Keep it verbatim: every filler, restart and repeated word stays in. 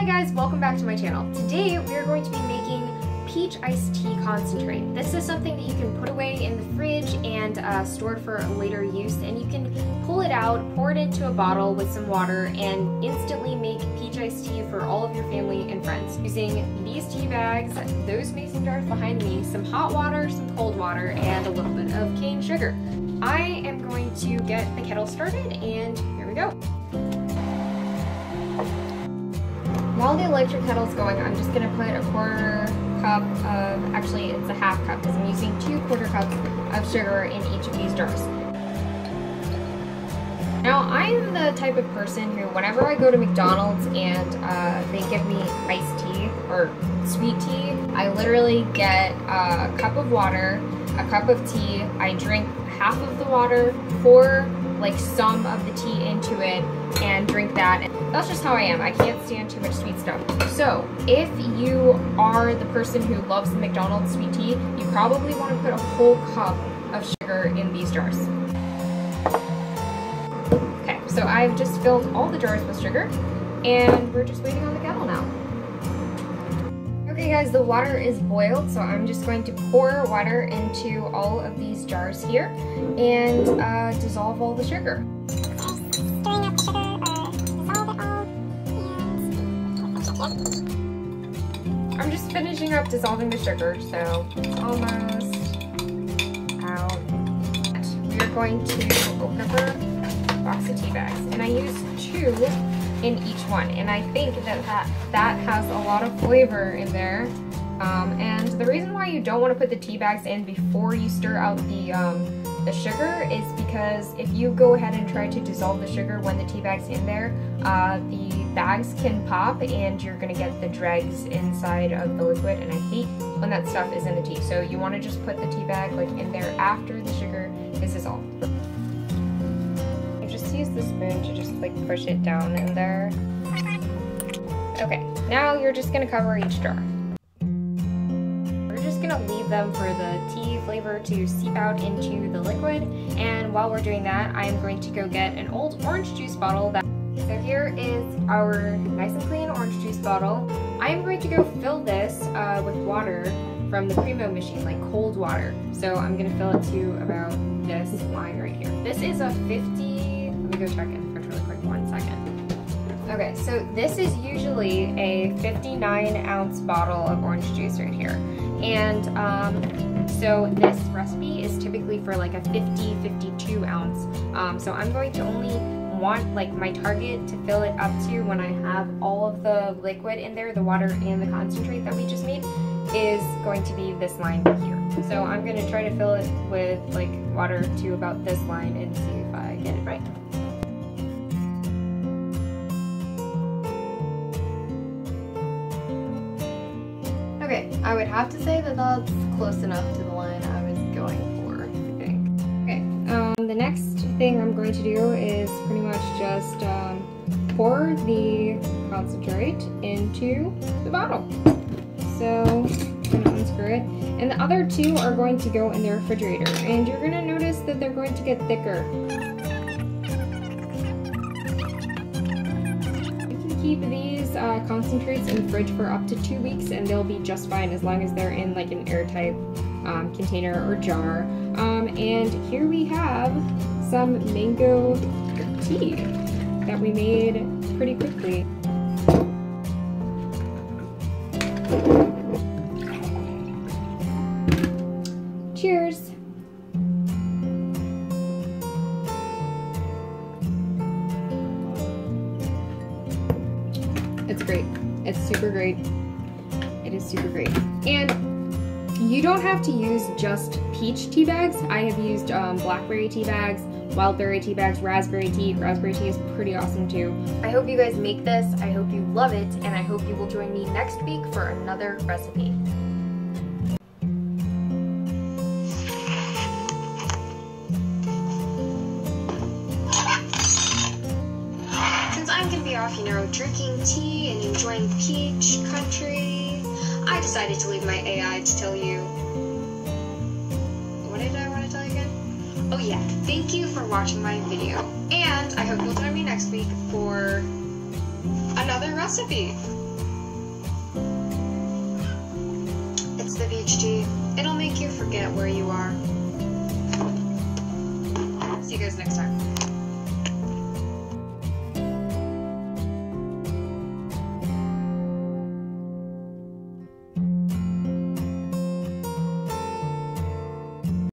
Hi guys, welcome back to my channel. Today we are going to be making peach iced tea concentrate. This is something that you can put away in the fridge and uh, store for later use, and you can pull it out, pour it into a bottle with some water, and instantly make peach iced tea for all of your family and friends. Using these tea bags, those mason jars behind me, some hot water, some cold water, and a little bit of cane sugar. I am going to get the kettle started, and here we go. While the electric kettle's going, I'm just gonna put a quarter cup of, actually it's a half cup because I'm using two quarter cups of sugar in each of these jars. Now I'm the type of person who, whenever I go to McDonald's and uh, they give me iced tea or sweet tea, I literally get a cup of water, a cup of tea, I drink half of the water, pour like some of the tea into it, and drink that. That's just how I am. I can't stand too much sweet stuff. So if you are the person who loves the McDonald's sweet tea, you probably want to put a whole cup of sugar in these jars. Okay, so I've just filled all the jars with sugar, and we're just waiting on the kettle now. Okay guys, the water is boiled, so I'm just going to pour water into all of these jars here and uh, dissolve all the sugar. I'm just finishing up dissolving the sugar, so it's almost out. We are going to open up our box of tea bags, and I use two in each one, and I think that that, that has a lot of flavor in there. Um, and the reason why you don't want to put the tea bags in before you stir out the um, the sugar is because if you go ahead and try to dissolve the sugar when the tea bag's in there, uh, the bags can pop and you're gonna get the dregs inside of the liquid, and I hate when that stuff is in the tea. So you want to just put the tea bag like in there after the sugar is dissolved. You just use the spoon to just like push it down in there. Okay, now you're just gonna cover each jar. Leave them for the tea flavor to seep out into the liquid, and while we're doing that, I'm going to go get an old orange juice bottle. That so here is our nice and clean orange juice bottle. I'm going to go fill this uh, with water from the Primo machine, like cold water. So I'm going to fill it to about this line right here. This is a fifty, let me go check it really quick, one second. Okay, so this is usually a fifty-nine ounce bottle of orange juice right here. And um, so this recipe is typically for like a fifty, fifty-two ounce. Um, so I'm going to only want like my target to fill it up to when I have all of the liquid in there, the water and the concentrate that we just made, is going to be this line here. So I'm gonna try to fill it with like water to about this line and see if I get it right. Okay, I would have to say that that's close enough to the line I was going for, I think. Okay, um, the next thing I'm going to do is pretty much just um, pour the concentrate into the bottle. So, I'm gonna unscrew it. And the other two are going to go in the refrigerator. And you're gonna notice that they're going to get thicker. Keep these uh, concentrates in the fridge for up to two weeks and they'll be just fine as long as they're in like an airtight um, container or jar. Um, and here we have some mango tea that we made pretty quickly. Cheers! It's great. It's super great. It is super great. And you don't have to use just peach tea bags. I have used um, blackberry tea bags, wildberry tea bags, raspberry tea. Raspberry tea is pretty awesome too. I hope you guys make this. I hope you love it. And I hope you will join me next week for another recipe. You know, drinking tea and enjoying peach country. I decided to leave my A I to tell you. What did I want to tell you again? Oh yeah, thank you for watching my video, and I hope you'll join me next week for another recipe. P H G. It'll make you forget where you are. See you guys next time.